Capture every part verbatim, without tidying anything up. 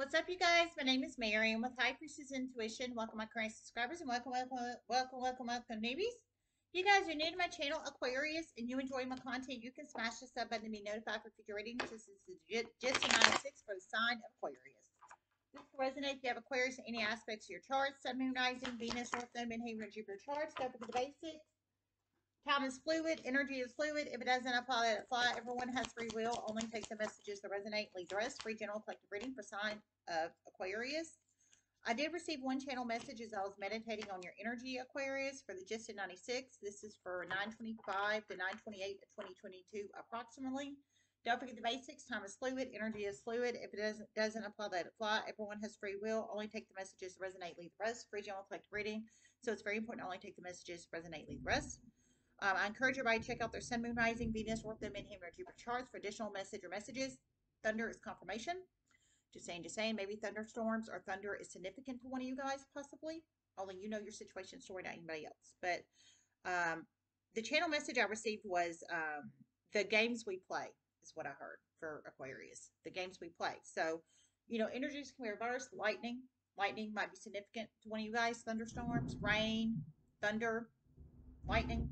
What's up, you guys? My name is Mary. I'm with High Priestess Intuition. Welcome, my current subscribers, and welcome, welcome, welcome, welcome, welcome, newbies. You guys are new to my channel, Aquarius, and you enjoy my content, you can smash the sub button to be notified for future readings. This is the JIST nine six for the sign of Aquarius. This will resonate if you have Aquarius in any aspects of your charts, Sun, Moon, Rising, Venus, North Node, Haven, or Jupiter charts. Go through the basics. Time is fluid. Energy is fluid. If it doesn't apply, let it fly. Everyone has free will. Only take the messages that resonate. Leave the rest. Free general collective reading for sign of Aquarius. I did receive one channel message as I was meditating on your energy, Aquarius, for the JIST at ninety-six. This is for nine twenty-five to nine twenty-eight of twenty twenty-two approximately. Don't forget the basics. Time is fluid. Energy is fluid. If it doesn't, doesn't apply, let it fly. Everyone has free will. Only take the messages that resonate. Leave the rest. Free general collective reading. So it's very important to only take the messages that resonate. Leave the rest. Um, I encourage everybody to check out their Sun, Moon, Rising, Venus, North Node, Haven, or Jupiter charts for additional message or messages. Thunder is confirmation. Just saying, just saying. Maybe thunderstorms or thunder is significant to one of you guys, possibly. Only you know your situation story, not anybody else. But um, the channel message I received was um, the games we play is what I heard for Aquarius. The games we play. So, you know, energies can be reversed. Lightning. Lightning might be significant to one of you guys. Thunderstorms, rain, thunder, lightning.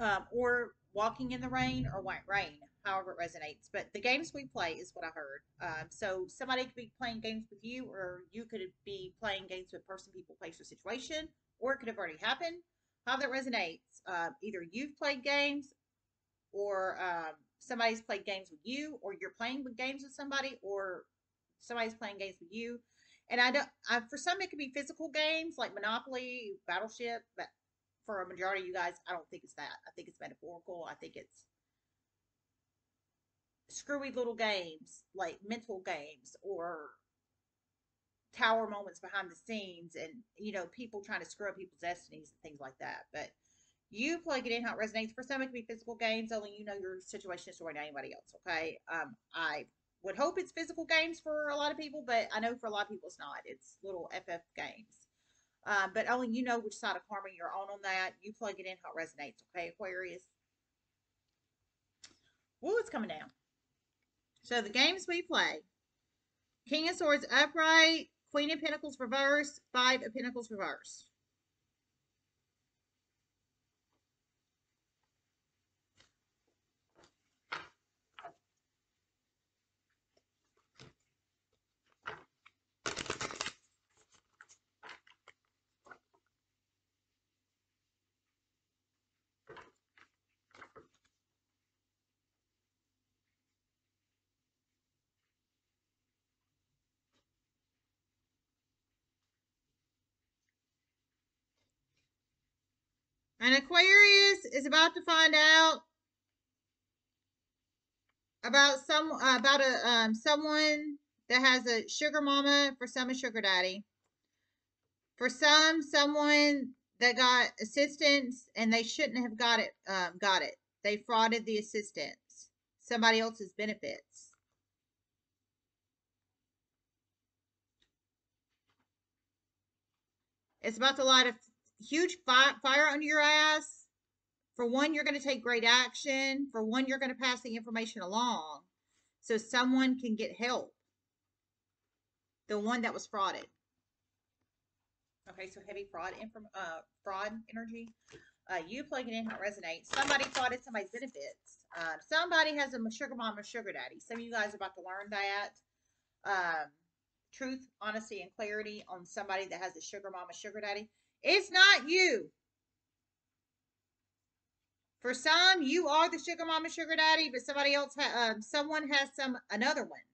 Um, or walking in the rain or white rain, however it resonates. But the games we play is what I heard. Um, so somebody could be playing games with you, or you could be playing games with person, people, place, or situation, or it could have already happened. How that resonates, uh, either you've played games, or um, somebody's played games with you, or you're playing with games with somebody, or somebody's playing games with you. And I don't, I, for some, it could be physical games like Monopoly, Battleship, but for a majority of you guys, I don't think it's that. I think it's metaphorical. I think it's screwy little games, like mental games or tower moments behind the scenes and, you know, people trying to screw up people's destinies and things like that. But you plug it in how it resonates. For some, it can be physical games, only you know your situation story, not anybody else, okay? Um, I would hope it's physical games for a lot of people, but I know for a lot of people it's not. It's little F F games. Um, but only you know which side of karma you're on on that. You plug it in how it resonates, okay, Aquarius? Woo, it's coming down. So the games we play. King of Swords upright, Queen of Pentacles reverse, Five of Pentacles reverse. And Aquarius is about to find out about some uh, about a um, someone that has a sugar mama, for some a sugar daddy. For some, someone that got assistance and they shouldn't have got it. Um, got it. They frauded the assistance. Somebody else's benefits. It's about to light a huge fire, fire under your ass. For one, you're going to take great action. For one, you're going to pass the information along so someone can get help. The one that was frauded. Okay, so heavy fraud, uh, fraud energy. Uh, you plug it in how it resonates. Somebody frauded somebody's benefits. Uh, somebody has a sugar mom or sugar daddy. Some of you guys are about to learn that. Um, truth, honesty, and clarity on somebody that has a sugar mom or sugar daddy. It's not you. For some, you are the sugar mama, sugar daddy, but somebody else, ha um, someone has some another one.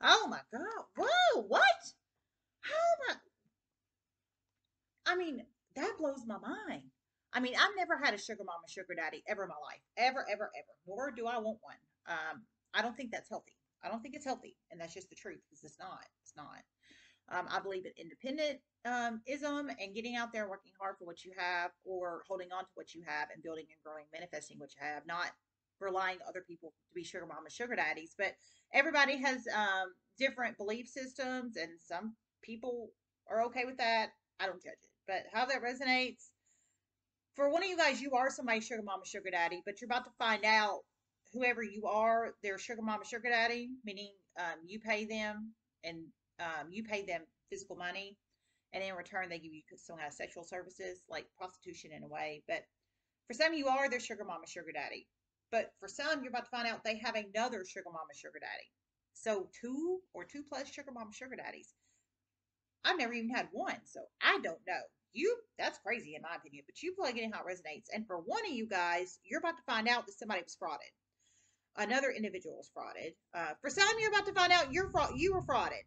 Oh my God! Whoa! What? Oh my! I mean, that blows my mind. I mean, I've never had a sugar mama, sugar daddy ever in my life, ever, ever, ever. Nor do I want one. Um, I don't think that's healthy. I don't think it's healthy, and that's just the truth because it's not. It's not. Um, I believe in independent um, ism and getting out there, working hard for what you have, or holding on to what you have and building and growing, manifesting what you have, not relying on other people to be sugar mama, sugar daddies. But everybody has um, different belief systems, and some people are okay with that. I don't judge it. But how that resonates, for one of you guys, you are somebody's sugar mama, sugar daddy, but you're about to find out whoever you are, their sugar mama, sugar daddy, meaning um, you pay them and um, you pay them physical money, and in return they give you some kind of sexual services, like prostitution in a way. But for some, you are their sugar mama, sugar daddy. But for some, you're about to find out they have another sugar mama, sugar daddy. So two or two plus sugar mama, sugar daddies. I've never even had one, so I don't know. You, that's crazy in my opinion, but you plug in how it resonates. And for one of you guys, you're about to find out that somebody was frauded. Another individual was frauded. Uh, for some, you're about to find out you're fraud. You were frauded.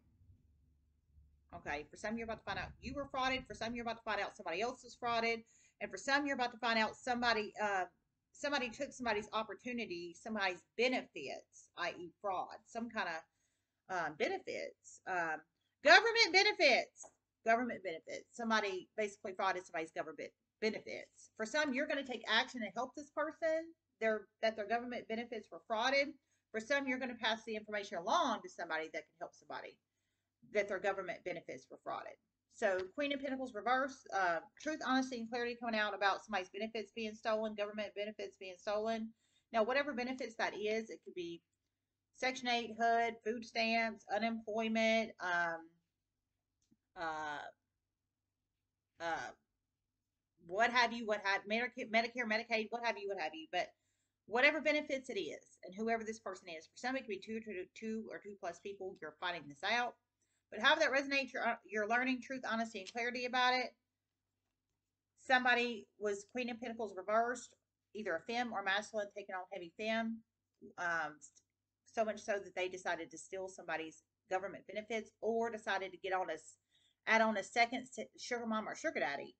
Okay. For some, you're about to find out you were frauded. For some, you're about to find out somebody else was frauded. And for some, you're about to find out somebody, uh, somebody took somebody's opportunity, somebody's benefits, that is fraud, some kind of um, benefits, um, government benefits. Government benefits. Somebody basically frauded somebody's government benefits. For some, you're going to take action and help this person their, that their government benefits were frauded. For some, you're going to pass the information along to somebody that can help somebody that their government benefits were frauded. So Queen of Pentacles reverse, uh, truth, honesty, and clarity coming out about somebody's benefits being stolen, government benefits being stolen. Now, whatever benefits that is, it could be Section eight, H U D, food stamps, unemployment, um, Uh, uh, what have you, what have, Medicare, Medicare, Medicaid, what have you, what have you, but whatever benefits it is, and whoever this person is, for some it could be two, two, two or two plus people, you're finding this out, but however that resonates, you're, you're learning truth, honesty, and clarity about it. Somebody was Queen of Pentacles reversed, either a femme or masculine, taking on heavy femme, um, so much so that they decided to steal somebody's government benefits, or decided to get on a add on a second sugar mom or sugar daddy.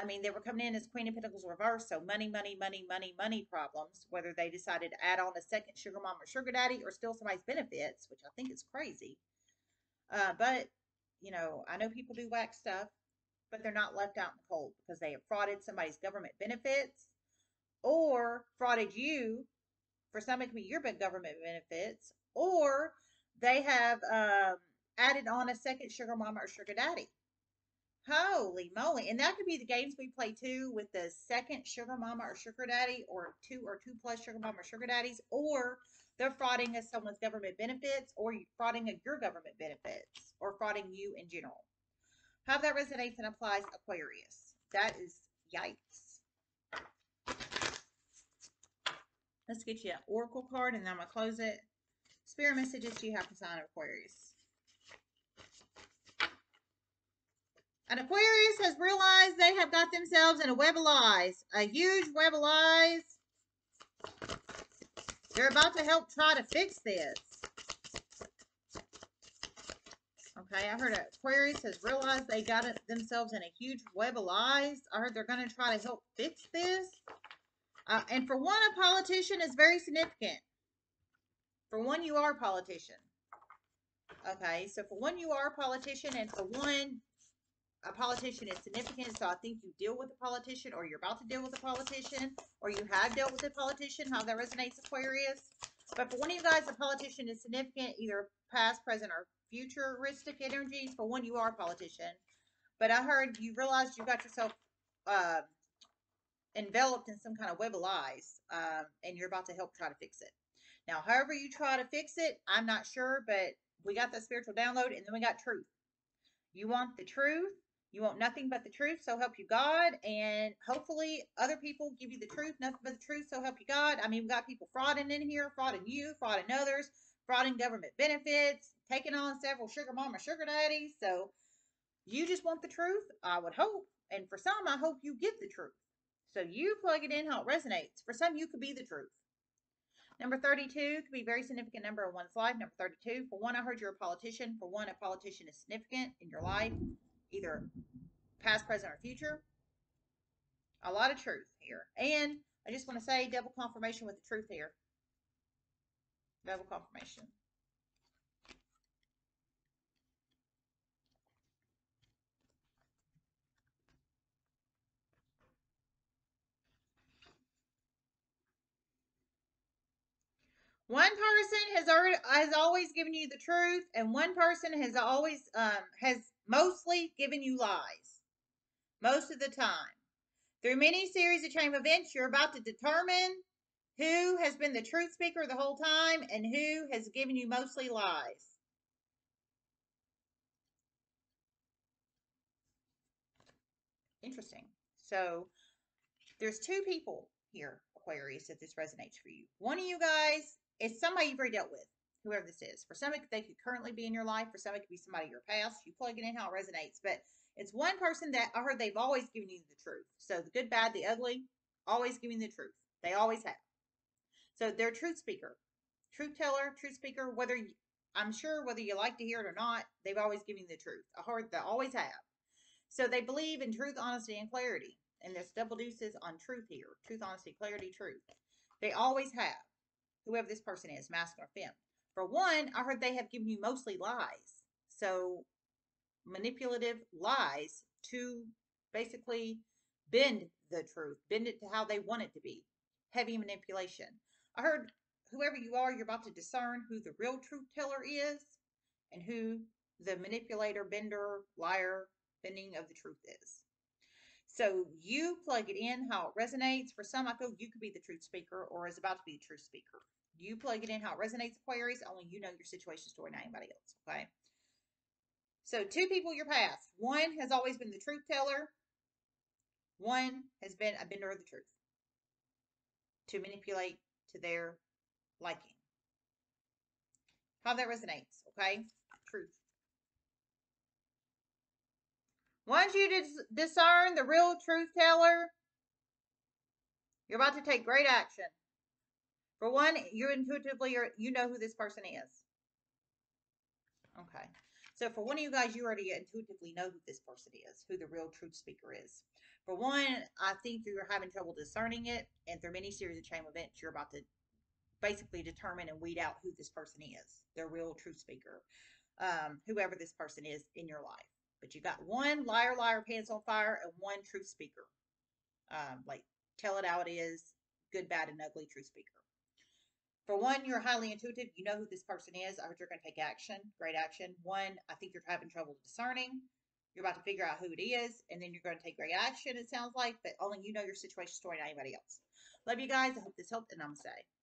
I mean, they were coming in as Queen of Pentacles reverse, so money, money, money, money, money problems, whether they decided to add on a second sugar mom or sugar daddy or steal somebody's benefits, which I think is crazy. Uh, but, you know, I know people do whack stuff, but they're not left out in the cold because they have frauded somebody's government benefits or frauded you. For some, it can be your government benefits, or they have... Um, added on a second sugar mama or sugar daddy. Holy moly. And that could be the games we play too, with the second sugar mama or sugar daddy, or two or two plus sugar mama or sugar daddies, or they're frauding us someone's government benefits, or you frauding of your government benefits, or frauding you in general. How that resonates and applies, Aquarius. That is yikes. Let's get you an oracle card and then I'm going to close it. Spirit messages do you have for sign of Aquarius? An Aquarius has realized they have got themselves in a web of lies, a huge web of lies. They're about to help try to fix this. Okay, I heard an Aquarius has realized they got themselves in a huge web of lies. I heard they're going to try to help fix this. Uh, and for one, a politician is very significant. For one, you are a politician. Okay, so for one, you are a politician, and for one... a politician is significant, so I think you deal with a politician, or you're about to deal with a politician, or you have dealt with a politician. How that resonates, Aquarius. But for one of you guys, a politician is significant, either past, present, or futuristic energies. For one, you are a politician. But I heard you realized you got yourself uh, enveloped in some kind of web of lies, uh, and you're about to help try to fix it. Now, however you try to fix it, I'm not sure, but we got the spiritual download, and then we got truth. You want the truth. You want nothing but the truth, so help you God. And hopefully other people give you the truth, nothing but the truth, so help you God. I mean, we've got people frauding in here, frauding you, frauding others, frauding government benefits, taking on several sugar mama, sugar daddies. So you just want the truth, I would hope. And for some, I hope you get the truth. So you plug it in how it resonates. For some, you could be the truth. Number thirty-two could be a very significant number in one's life. Number thirty-two, for one, I heard you're a politician. For one, a politician is significant in your life, either past, present, or future. A lot of truth here. And I just want to say double confirmation with the truth here. Double confirmation. One person has already, has always given you the truth, and one person has always um, has mostly given you lies. Most of the time. Through many series of chain events, you're about to determine Who has been the truth speaker the whole time, and who has given you mostly lies? Interesting. So there's two people here, Aquarius, that this resonates for you. One of you guys is somebody you've already dealt with, whoever this is. For some, they could currently be in your life. For some, it could be somebody in your past. You plug it in how it resonates. But it's one person that I heard they've always given you the truth. So the good, bad, the ugly, always giving the truth. They always have. So they're truth speaker, truth teller, truth speaker. Whether you, I'm sure whether you like to hear it or not, they've always given you the truth. I heard they always have. So they believe in truth, honesty, and clarity. And there's double deuces on truth here. Truth, honesty, clarity, truth. They always have. Whoever this person is, masculine or femme. For one, I heard they have given you mostly lies. So manipulative lies to basically bend the truth, bend it to how they want it to be. Heavy manipulation. I heard whoever you are, you're about to discern who the real truth teller is and who the manipulator, bender, liar, bending of the truth is. So you plug it in how it resonates. For some, I feel you could be the truth speaker or is about to be the truth speaker. You plug it in how it resonates, Aquarius. Only you know your situation story, not anybody else. Okay. So two people in your past. One has always been the truth teller. One has been a bender of the truth to manipulate to their liking. How that resonates, okay? Truth. Once you dis discern the real truth teller, you're about to take great action. For one, you intuitively are, you know who this person is. Okay. So for one of you guys, you already intuitively know who this person is, who the real truth speaker is. For one, I think you're having trouble discerning it, and through many series of chain events, you're about to basically determine and weed out who this person is, their real truth speaker, um, whoever this person is in your life. But you got one liar, liar, pants on fire, and one truth speaker. Um, like, tell it how it is, good, bad, and ugly truth speaker. For one, you're highly intuitive. You know who this person is. I heard you're going to take action, great action. One, I think you're having trouble discerning. You're about to figure out who it is, and then you're going to take great action, it sounds like, but only you know your situation story, not anybody else. Love you guys. I hope this helped, and I'm going to say.